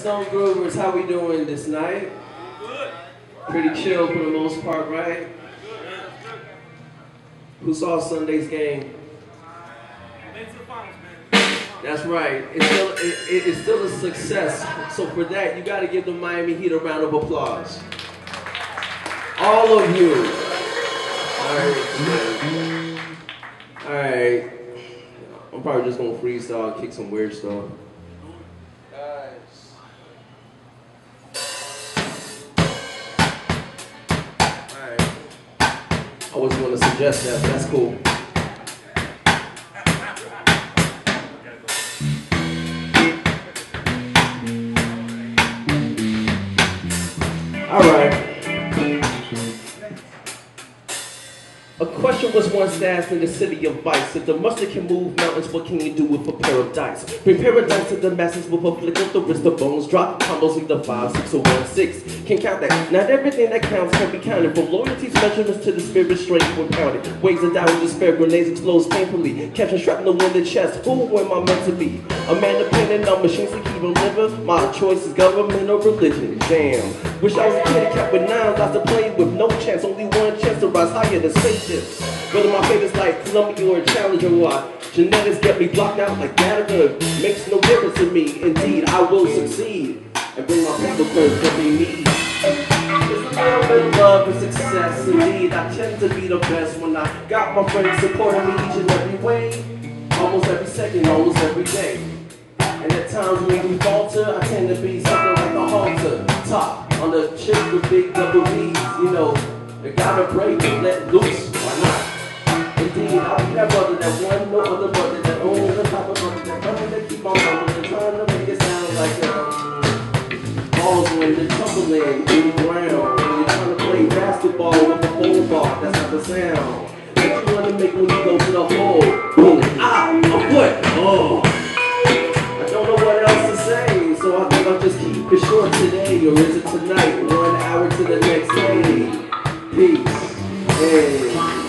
Stone Groovers, how we doing this night? Good. Pretty chill for the most part, right? Who saw Sunday's game? That's right. It's still a success. So for that, you got to give the Miami Heat a round of applause. All of you. All right. All right. I'm probably just gonna freestyle, kick some weird stuff. I was going to suggest that, but that's cool. All right. A question was once asked in the city of vice: if the mustard can move mountains, what can you do with a paradise? Bring paradise to the masses with a flick of the wrist, the bones drop, combos with the 5, 6, or 1, 6. Can count that. Not everything that counts can be counted. From loyalties, measurements to the spirit strength were counted. Waves of doubt, despair, grenades explode painfully. Catching shrapnel in the chest. Who am I meant to be? A man dependent on machines to keep him living. My choice is government or religion. Damn. Wish I was a handicapped with 9 lots to play with. No chance, only one chance to rise higher than spaceships. Whether my fate is like Columbia or a Challenger, why genetics get me blocked out like data. Makes no difference to me. Indeed, I will succeed and bring my people first that they need. It's about real love and success, indeed. I tend to be the best when I got my friends supporting me each and every way, almost every second, almost every day. And at times when we falter, I tend to be something like a halter, top on the chick with big double D's. You know, you gotta break and let loose. Why not? Indeed, I'll be that brother, that one, no other brother, that owns the type of brother, that brother that keep on rolling, trying to make it sound like when they're tumbling in the ground, when you're trying to play basketball with a whole ball, that's not the sound that you want to make when you go to the hole. Boom, ah, a foot, oh. I don't know what else to say, so I think I'll just keep it short today, or is it tonight? 1 hour to the next day. Peace. Hey.